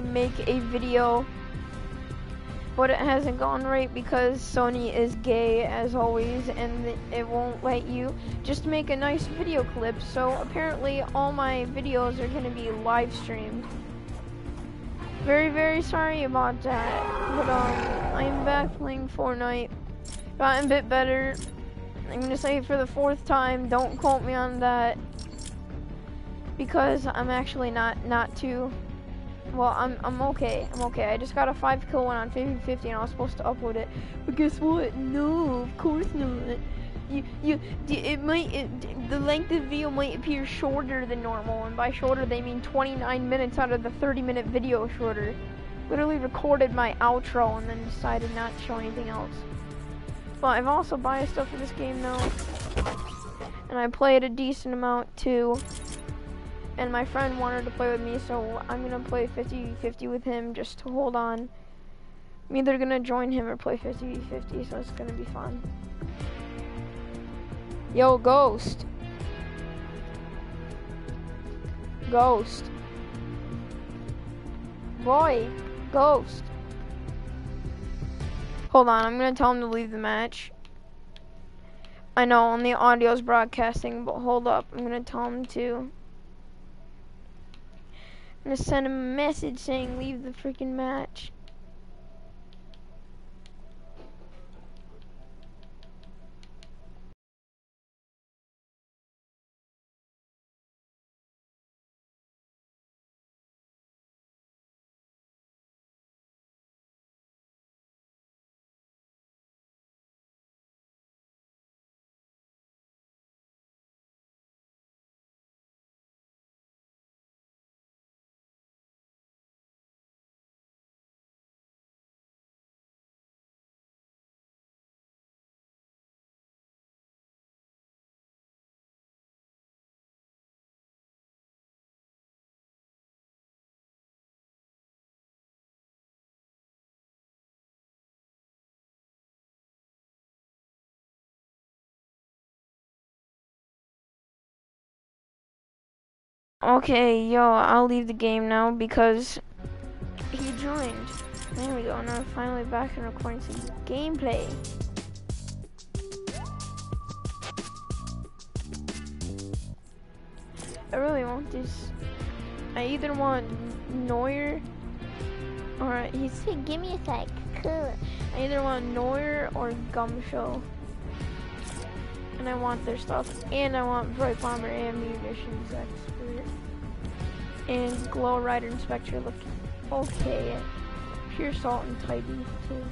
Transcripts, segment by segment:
probably make a video, but it hasn't gone right because Sony is gay as always and it won't let you just make a nice video clip. So apparently all my videos are going to be live streamed. Very sorry about that, but I'm back playing Fortnite. Gotten a bit better. I'm going to say it for the 4th time, don't quote me on that, because I'm actually not too... Well, I'm okay. I just got a 5-kill one on 50/50, and I was supposed to upload it. But guess what? No, of course not. The length of the video might appear shorter than normal, and by shorter they mean 29 minutes out of the 30-minute video shorter. Literally recorded my outro and then decided not to show anything else. But I've also bought stuff for this game now, and I played a decent amount too. And my friend wanted to play with me, so I'm gonna play 50/50 with him just to hold on. I'm either gonna join him or play 50/50, so it's gonna be fun. Yo, Ghost. Ghost. Boy, Ghost. Hold on, I'm gonna tell him to leave the match. I know only audio's broadcasting, but hold up, I'm gonna tell him to. I'm gonna send him a message saying leave the freaking match. Okay, yo, I'll leave the game now because he joined. There we go, now I'm finally back and recording some gameplay. I really want this. I either want Neuer or he's saying, give me a sec. I either want Neuer or Gumshoe. And I want their stuff, and I want Bright Bomber and Munitions Expert, and Glow Rider Inspector looking okay, Pure Salt and Tidy too.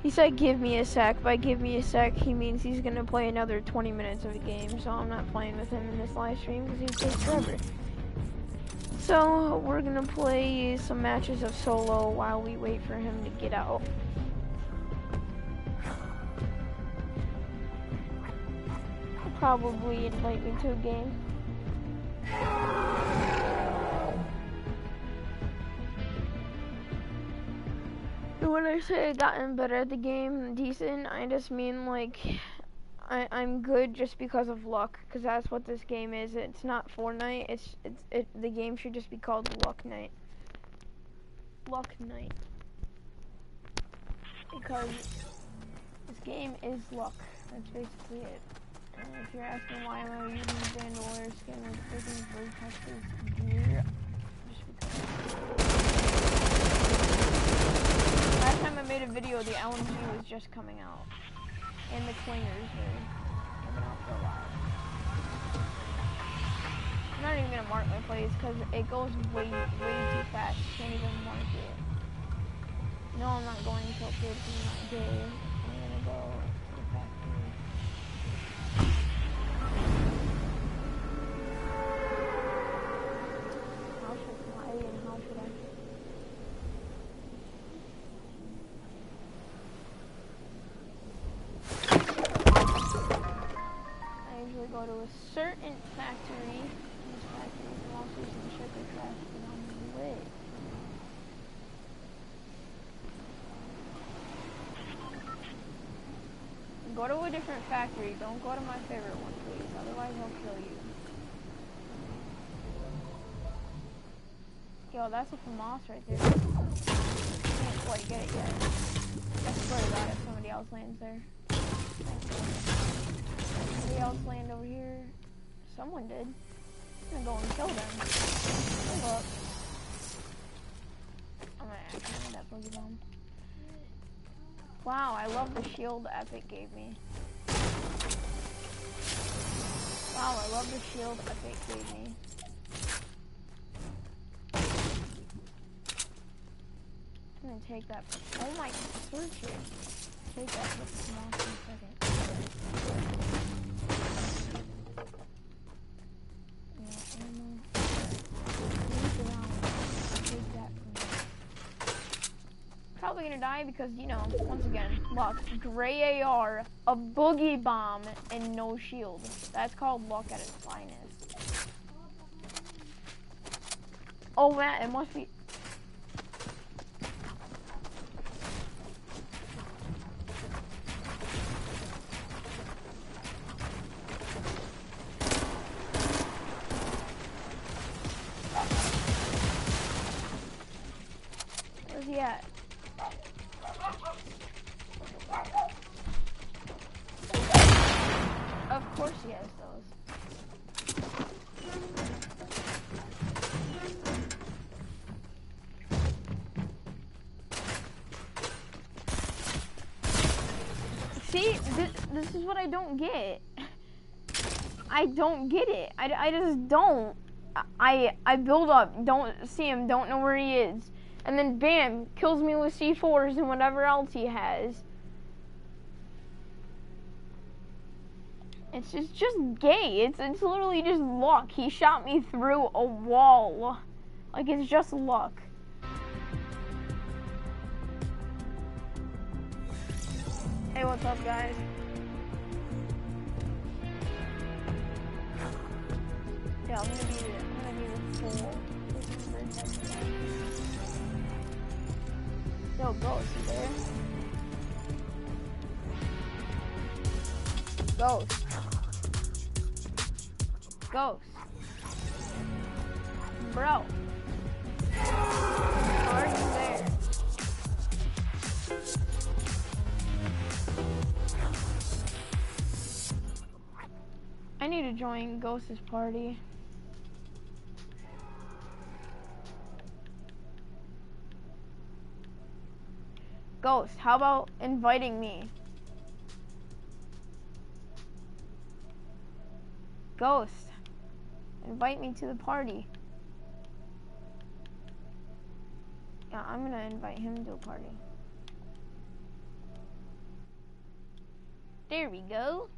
He said give me a sec. By give me a sec, he means he's gonna play another 20 minutes of the game, so I'm not playing with him in this live stream because he takes forever. So we're gonna play some matches of solo while we wait for him to get out. He'll probably invite me to a game. When I say I've gotten better at the game, decent, I just mean like I'm good just because of luck, because that's what this game is. It's not Fortnite. The game should just be called Luck Night. Luck Night, because this game is luck. That's basically it. And if you're asking why I'm using Vandalore skin or freaking Vertex's gear, just because. Last time I made a video, the LMG was just coming out, and the clingers were coming out for a while. I'm not even gonna mark my plays because it goes way too fast. You can't even mark it. No, I'm not going to kill kids. I'm not gay. I'm gonna go back to how should I? Go to a certain factory. These factories are also some sugar trafficking on the way. Go to a different factory. Don't go to my favorite one, please. Otherwise, I'll kill you. Yo, that's a FAMAS right there. I can't quite get it yet. I swear to God, if somebody else lands there. Somebody else land over here. Someone did. I'm gonna go and kill them. Hold up. I'm gonna act that boogie bomb. Wow, I love the shield Epic gave me. Wow, I love the shield Epic gave me. I'm gonna take that. Oh my searcher. Take that for the small second. Yeah, probably gonna die because, you know, once again, luck. Gray AR, a boogie bomb, and no shield. That's called luck at its finest. Oh man, it must be. Where's he at? Of course he has those. See, this is what I don't get. I don't get it. I just don't. I build up, don't see him, don't know where he is. And then bam, kills me with C4s and whatever else he has. It's just gay. It's literally just luck. He shot me through a wall. Like, it's just luck. Hey, what's up, guys? Yeah, I'm gonna be the fool. Yo, Ghost, you there? Ghost. Ghost. Bro. Are you there? I need to join Ghost's party. Ghost, how about inviting me? Ghost, invite me to the party. Yeah, I'm gonna invite him to a party. There we go.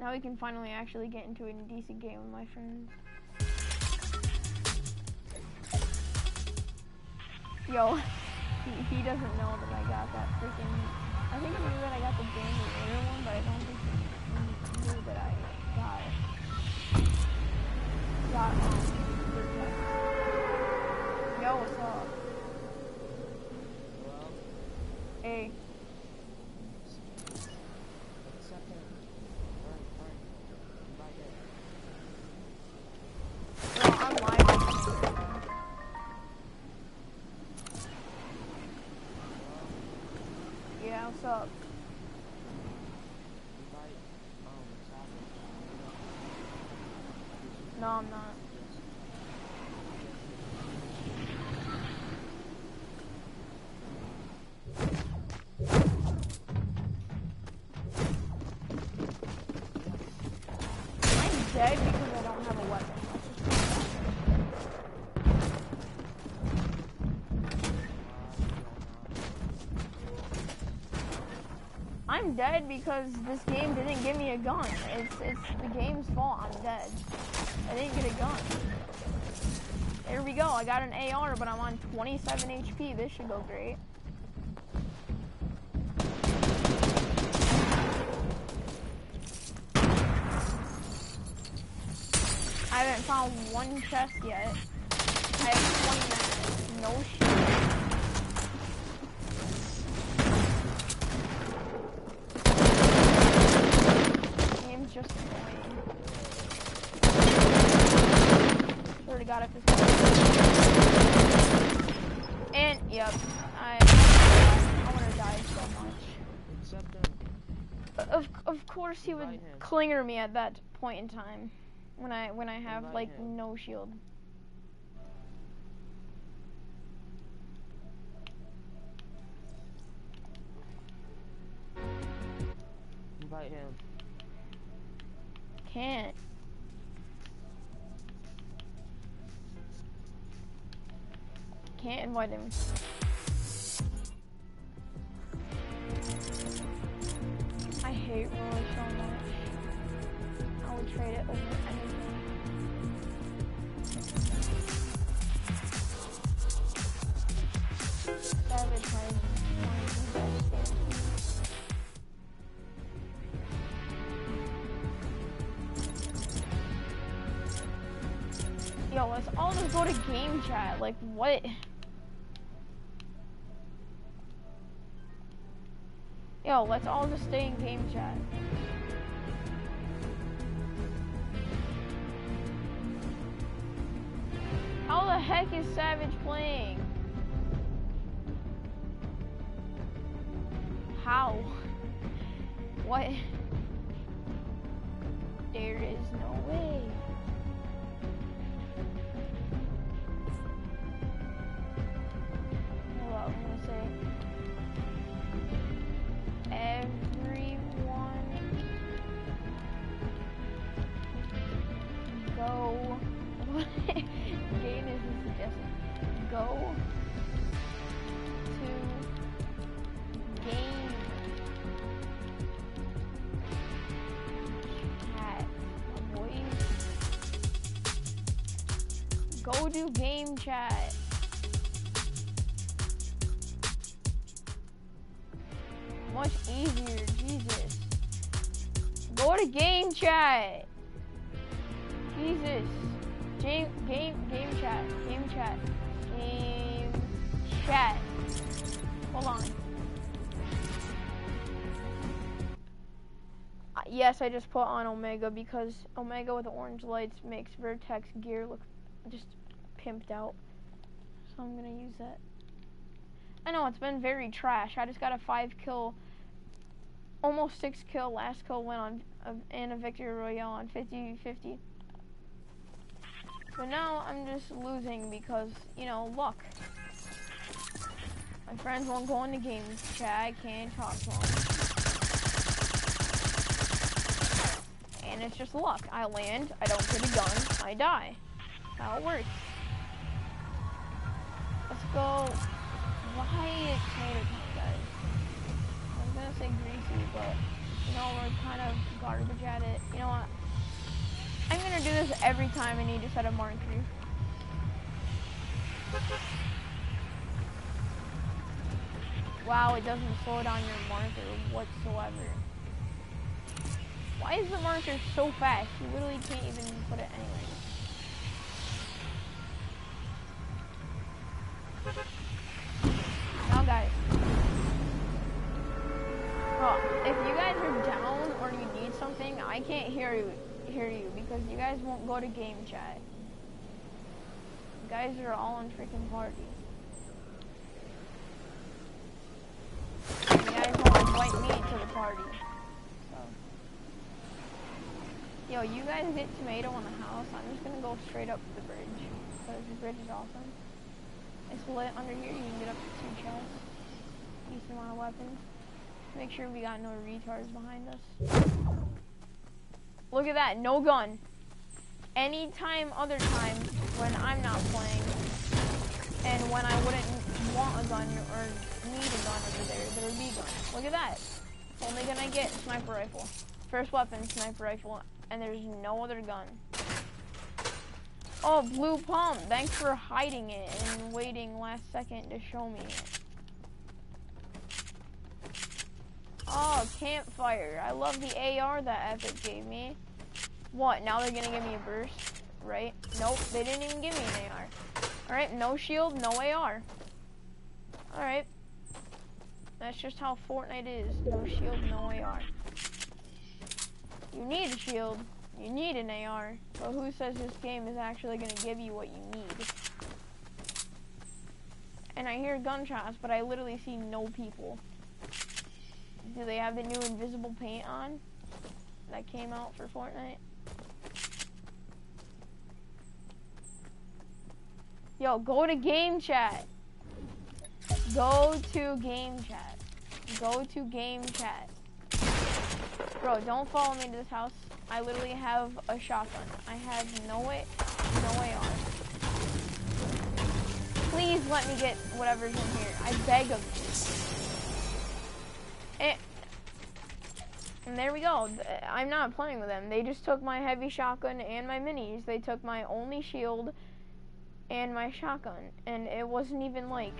Now we can finally actually get into a decent game with my friends. Yo. He doesn't know that I got that freaking. I think he knew that I got the game later one, but I don't think he knew that I got it. Got it. Yo, what's up? Hello? Hey. Up. No, I'm not. I'm dead because this game didn't give me a gun. It's the game's fault. I'm dead. I didn't get a gun. There we go. I got an AR, but I'm on 27 HP. This should go great. I haven't found one chest yet. I have 20 minutes. No shit. I want to die so much. Of course he would clinger me at that point in time, when I have like no shield. Invite him. Can't. Can't invite him. I hate Roy so much. I would trade it over anything. Savage has yo, let's all just go to game chat, like, what? Yo, let's all just stay in game chat. How the heck is Savage playing? How? What? There is no way. Go to game chat, boys. Go to game chat. Much easier, Jesus. Go to game chat. Jesus. Game chat. Hold on. Yes, I just put on Omega because Omega with the orange lights makes Vertex gear look just pimped out. So I'm gonna use that. I know it's been very trash. I just got a 5 kill, almost 6 kill last kill win on in a victory royale on 50-50. But now I'm just losing because, you know, luck. My friends won't go into game chat, I can't talk to them. And it's just luck. I land, I don't get a gun, I die. That's how it works. Let's go. Why is tomato time, guys? I was gonna say greasy, but, you know, we're kind of garbage at it. You know what? I'm gonna do this every time I need to set a marker. Wow, it doesn't slow down your marker whatsoever. Why is the marker so fast? You literally can't even put it anywhere. Now guys. Oh, if you guys are down or you need something, I can't hear you because you guys won't go to game chat. You guys are all in freaking party. You guys won't invite me to the party. So. Yo, you guys get tomato on the house. I'm just gonna go straight up to the bridge because the bridge is awesome. It's lit under here. You can get up to 2 chests. Decent amount of weapons. Make sure we got no retards behind us. Look at that, no gun. Anytime other time when I'm not playing and when I wouldn't want a gun or need a gun over there, there would be a gun. Look at that. Only gun I get, sniper rifle. First weapon, sniper rifle, and there's no other gun. Oh, blue pump, thanks for hiding it and waiting last second to show me it. Oh, campfire, I love the AR that Epic gave me. What, now they're gonna give me a burst, right? Nope, they didn't even give me an AR. Alright, no shield, no AR. Alright. That's just how Fortnite is. No shield, no AR. You need a shield, you need an AR, but who says this game is actually gonna give you what you need? and I hear gunshots, but I literally see no people. Do they have the new invisible paint on that came out for Fortnite? Yo, go to game chat. Go to game chat. Go to game chat. Bro, don't follow me to this house. I literally have a shotgun. I have no way on. Please let me get whatever's in here. I beg of you. And there we go. I'm not playing with them. They just took my heavy shotgun and my minis. They took my only shield and my shotgun, and it wasn't even like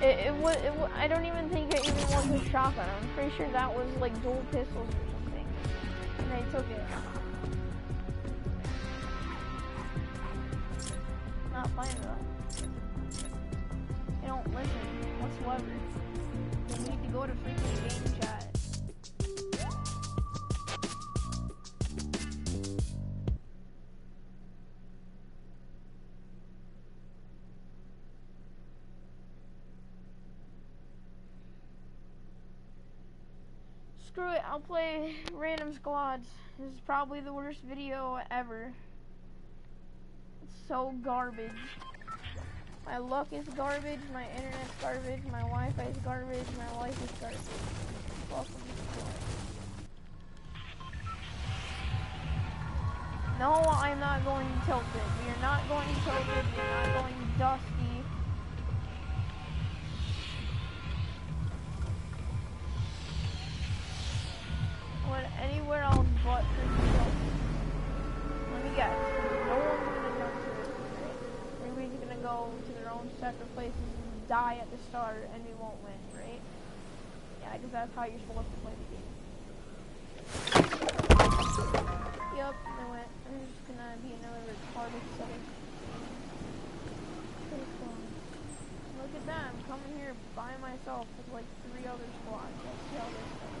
it was, I don't even think it even was a shotgun. I'm pretty sure that was like dual pistols or something, and they took it. Not fine though. They don't listen whatsoever. They need to go to freaking game chat. Screw it, I'll play random squads. This is probably the worst video ever. It's so garbage. My luck is garbage, my internet's garbage, my Wi-Fi is garbage, my life is garbage. Welcome to squad. No, I'm not going to Tilted. We are not going to Tilted, we are not going to Dusty. Anywhere else but let me guess, no one's gonna jump to this, right? Everybody's gonna go to their own separate places and die at the start, and we won't win, right? Yeah, because that's how you're supposed to play the game. Yep, I went. I'm just gonna be another retarded setting. Look at that, I'm coming here by myself with like 3 other squads. Let's see how this goes.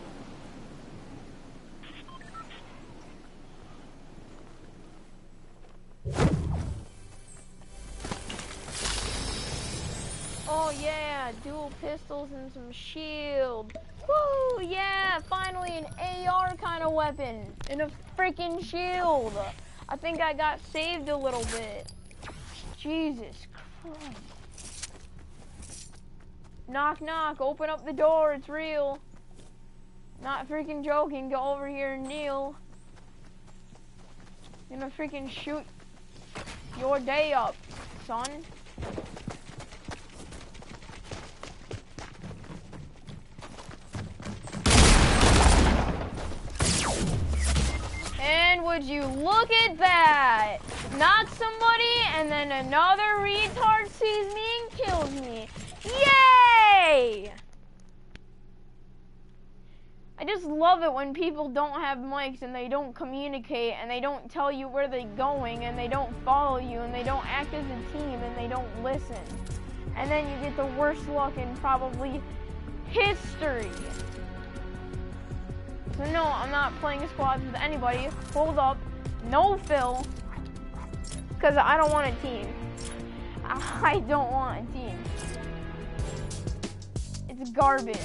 Oh yeah, dual pistols and some shield. Woo, yeah, finally an AR kind of weapon and a freaking shield. I think I got saved a little bit. Jesus Christ. Knock, knock, open up the door, it's real. Not freaking joking, go over here and kneel. I'm gonna freaking shoot your day up, son. And would you look at that? Knock somebody and then another retard sees me and kills me. Yay! I just love it when people don't have mics and they don't communicate and they don't tell you where they're going and they don't follow you and they don't act as a team and they don't listen. And then you get the worst luck in probably history. So no, I'm not playing squads with anybody. Hold up. No, Phil. Because I don't want a team. I don't want a team. It's garbage.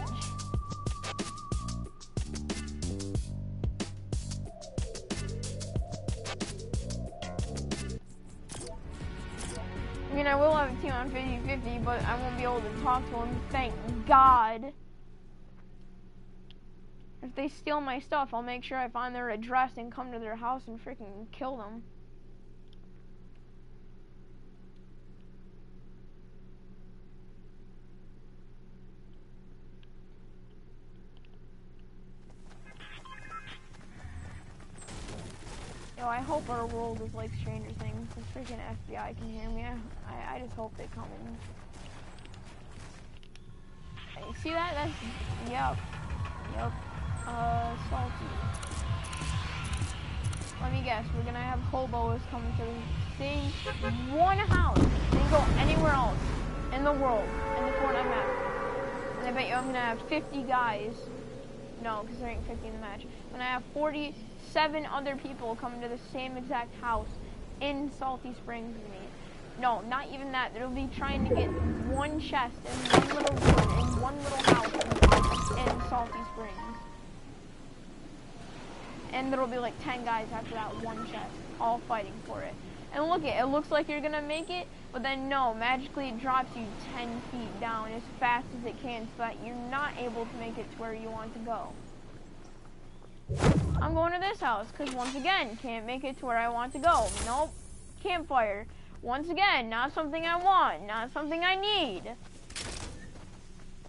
I mean, I will have a team on 50-50, but I won't be able to talk to them, thank God. If they steal my stuff, I'll make sure I find their address and come to their house and freaking kill them. Yo, I hope our world is like Stranger Things. The freaking FBI can hear me. I just hope they come in. Hey, see that? That's... Yep. Yep. Salty. Let me guess. We're gonna have hobos coming to the same one house. They can go anywhere else in the world, in the Fortnite map. And I bet you I'm gonna have 50 guys. No, because there ain't 50 in the match. When I have 47 other people coming to the same exact house in Salty Springs as me. No, not even that. It'll be trying to get one chest and one little room and one little house in Salty Springs. And there'll be like 10 guys after that one chest, all fighting for it. And look, it looks like you're gonna make it, but then no, magically it drops you 10 feet down as fast as it can so that you're not able to make it to where you want to go. I'm going to this house, because once again, can't make it to where I want to go. Nope. Campfire. Once again, not something I want, not something I need.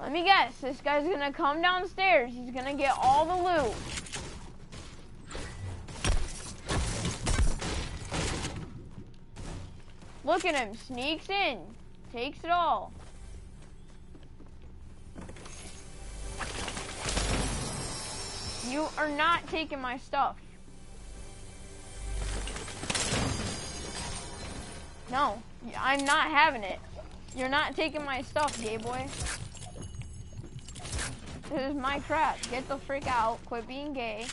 Let me guess, this guy's gonna come downstairs. He's gonna get all the loot. Look at him, sneaks in, takes it all. You are not taking my stuff. No, I'm not having it. You're not taking my stuff, gay boy. This is my crap. Get the freak out. Quit being gay.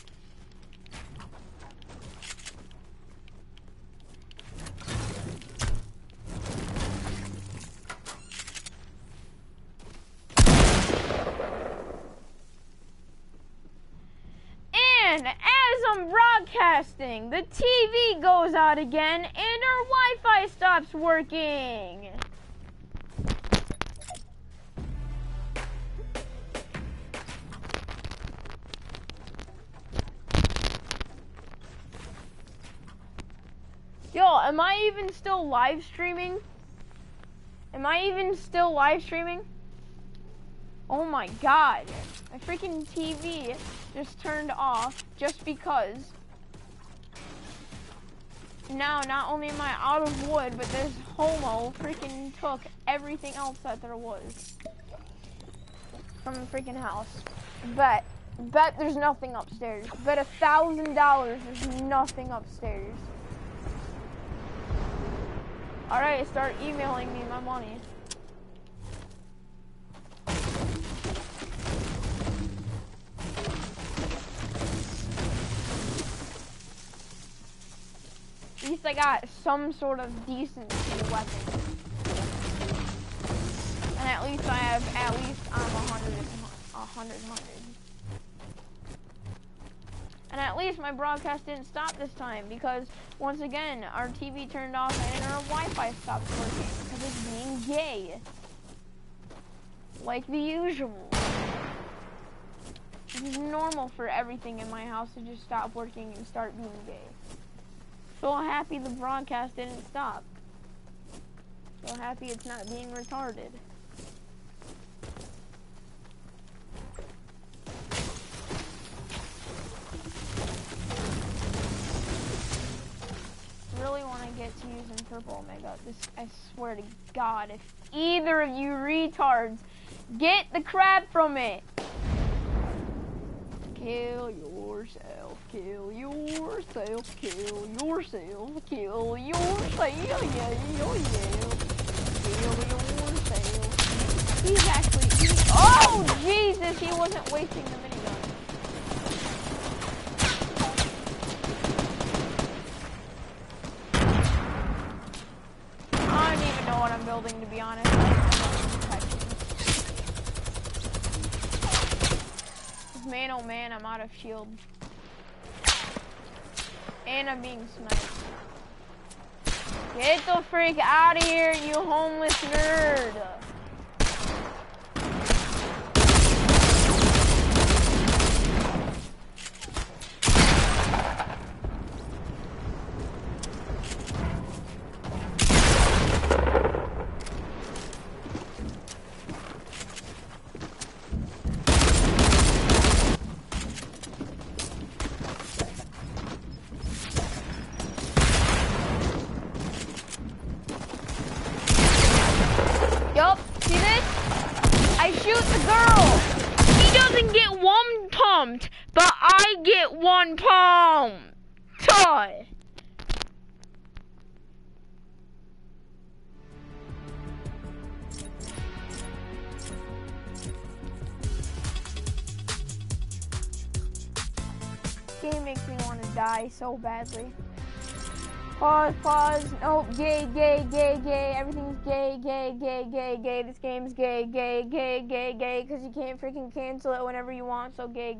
Broadcasting, the TV goes out again and our Wi-Fi stops working. Yo, am I even still live streaming? Am I even still live streaming? Oh my god, my freaking TV just turned off just because. Now, not only am I out of wood, but this homo freaking took everything else that there was from the freaking house. Bet there's nothing upstairs. Bet $1,000 there's nothing upstairs. Alright, start emailing me my money. At least I got some sort of decent weapon. And at least I have, at least I'm 100. And at least my broadcast didn't stop this time because, once again, our TV turned off and our Wi-Fi stopped working because it's being gay. Like the usual. It's normal for everything in my house to just stop working and start being gay. So happy the broadcast didn't stop. So happy it's not being retarded. Really want to get to using purple Omega. This, I swear to God, if either of you retards get the crap from it. Kill yourself, kill yourself, kill yourself, kill yourself, kill yourself. He's actually, oh Jesus, he wasn't wasting the minigun. I don't even know what I'm building, to be honest. Man, oh man, I'm out of shield. And I'm being sniped. Get the freak out of here, you homeless nerd! So badly. Pause. Oh, gay. Everything's gay. This game's gay. Because you can't freaking cancel it whenever you want. So gay.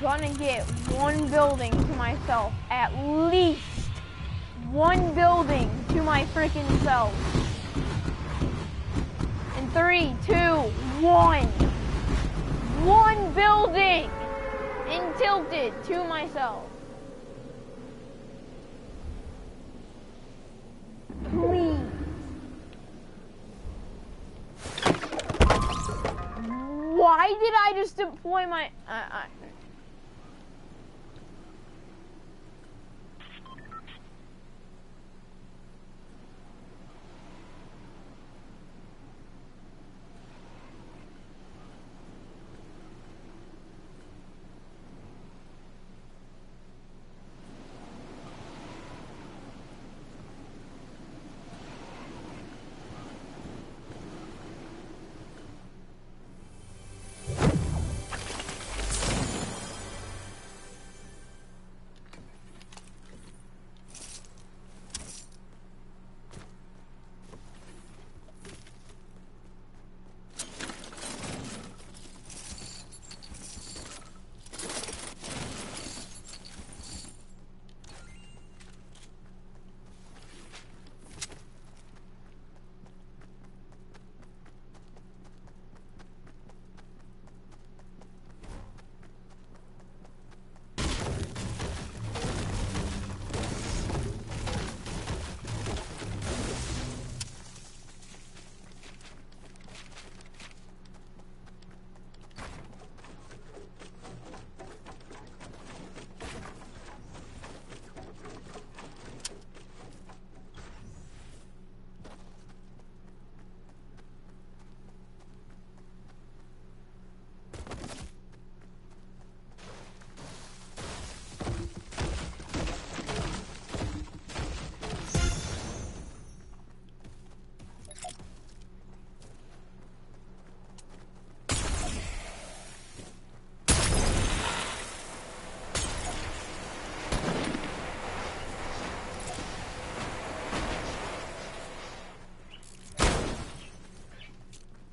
Gonna get one building to myself, at least one building to my freaking self. In 3, 2, 1, one building and tilted to myself. Please, why did I just deploy my?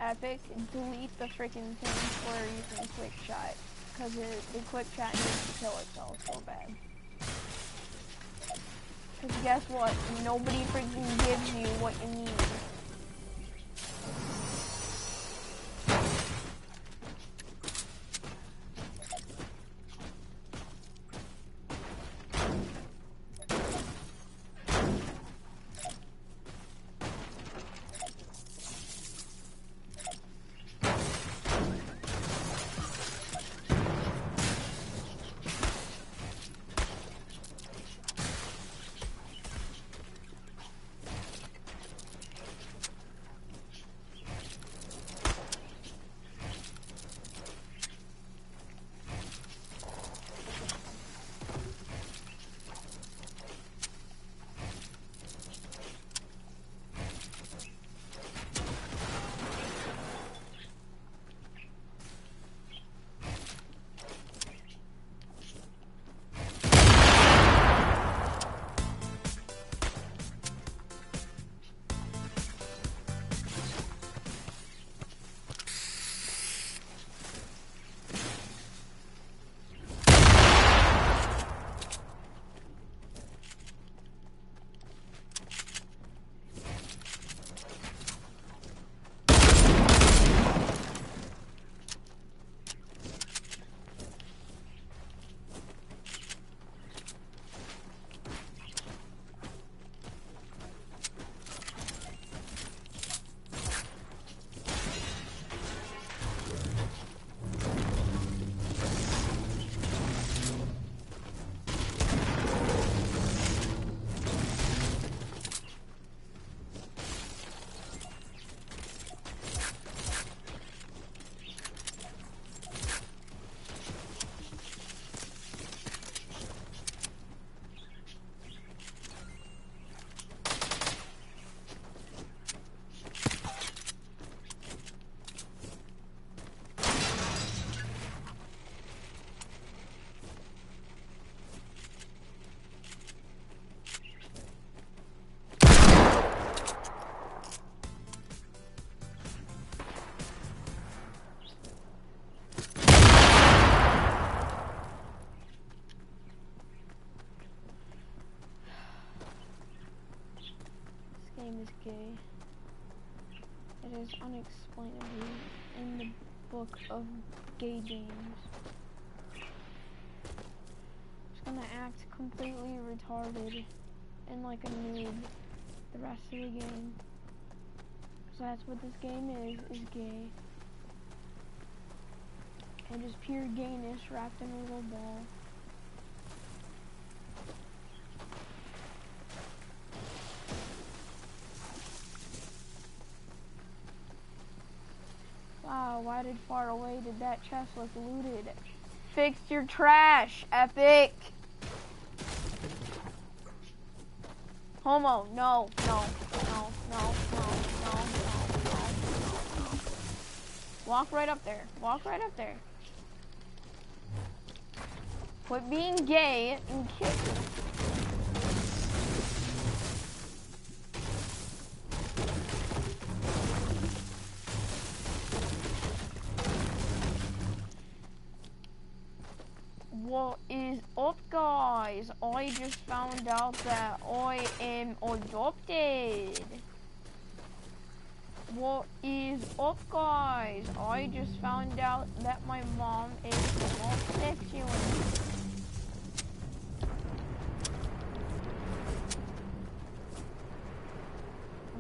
Epic, delete the freaking thing where you can quick shot, because the quick shot needs to kill itself so bad. Because guess what? Nobody freaking gives you what you need. okay. It is unexplainably in the book of gay games. Just gonna act completely retarded and like a noob the rest of the game. So that's what this game is gay. And just pure gayness wrapped in a little ball. Wow, why did far away did that chest look looted? Fixed your trash, Epic! Homo, no. Walk right up there, Quit being gay and kick. What is up, guys? I just found out that I am adopted. What is up, guys? I just found out that my mom is homosexual.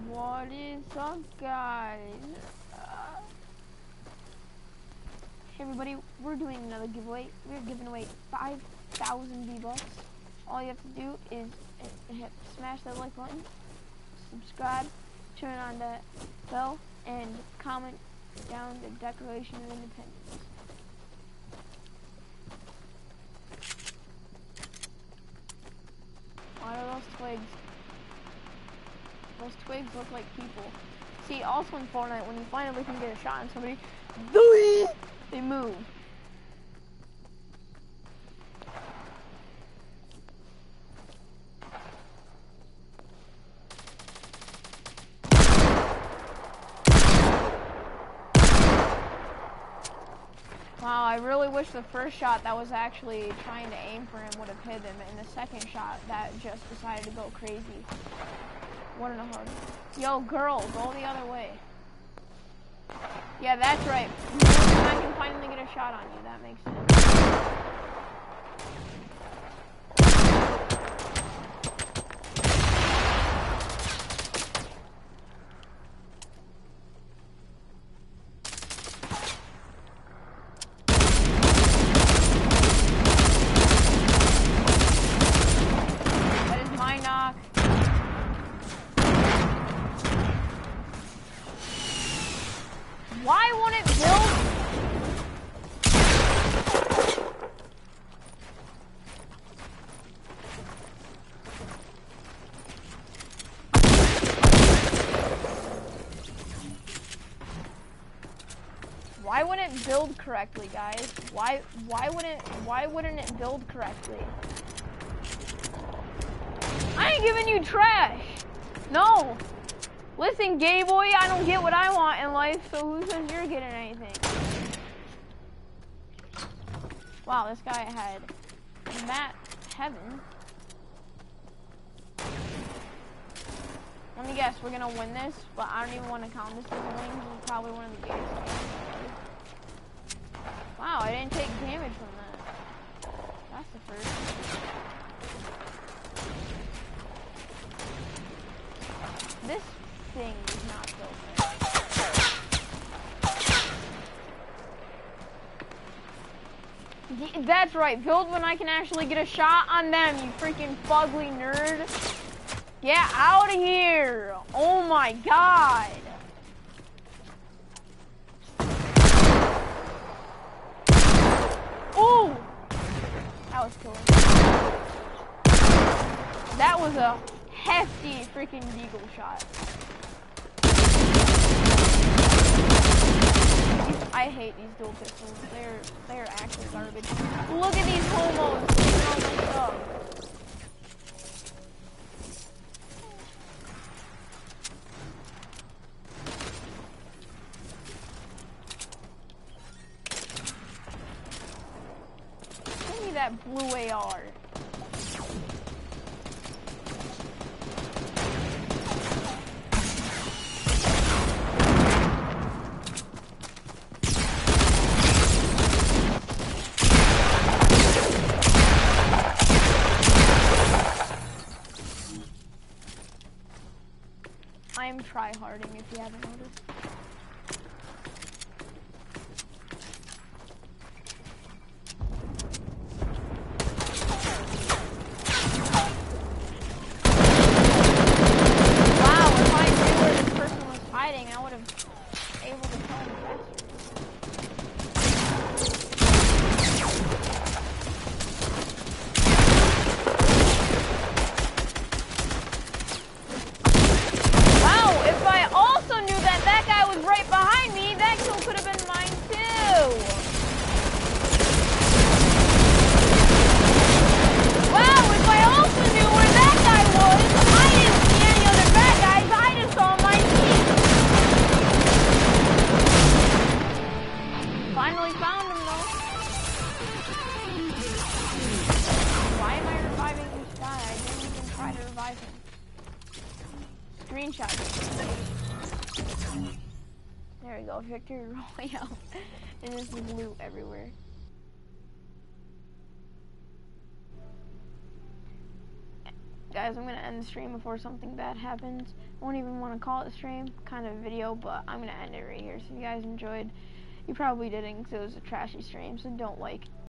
What is up, guys? Hey everybody, we're doing another giveaway. We're giving away 5,000 V-Bucks. All you have to do is hit, smash that like button, subscribe, turn on the bell, and comment down the Declaration of Independence. What are those twigs? Those twigs look like people. See, also in Fortnite, when you finally can get a shot on somebody, they move. Wow, I really wish the first shot that was actually trying to aim for him would have hit him, and the second shot that just decided to go crazy. What in a hard. Yo, girl, go the other way. Yeah, that's right. I can finally get a shot on you. That makes sense. That is my knock. Why won't it build? Why wouldn't it build correctly, guys? Why wouldn't it build correctly? I ain't giving you trash. No. Listen, gay boy, I don't get what I want in life, so who says you're getting anything? Wow, this guy had that heaven. Let me guess, we're gonna win this, but I don't even want to count this as a win. This is probably one of the gayest games. Wow, I didn't take damage from that. That's the first. This thing is not built. That's right, build when I can actually get a shot on them, you freaking fugly nerd. Get out of here! Oh my god! Ooh! That was cool. That was a hefty freaking deagle shot. I hate these dual pistols. They're actually garbage. Look at these homos taking all my stuff. Give me that blue AR. tryharding if you haven't noticed. Victor Royale, and there's loot everywhere. Guys, I'm gonna end the stream before something bad happens. I won't even want to call it a stream, kind of video, but I'm gonna end it right here. So if you guys enjoyed, you probably didn't because it was a trashy stream, so don't like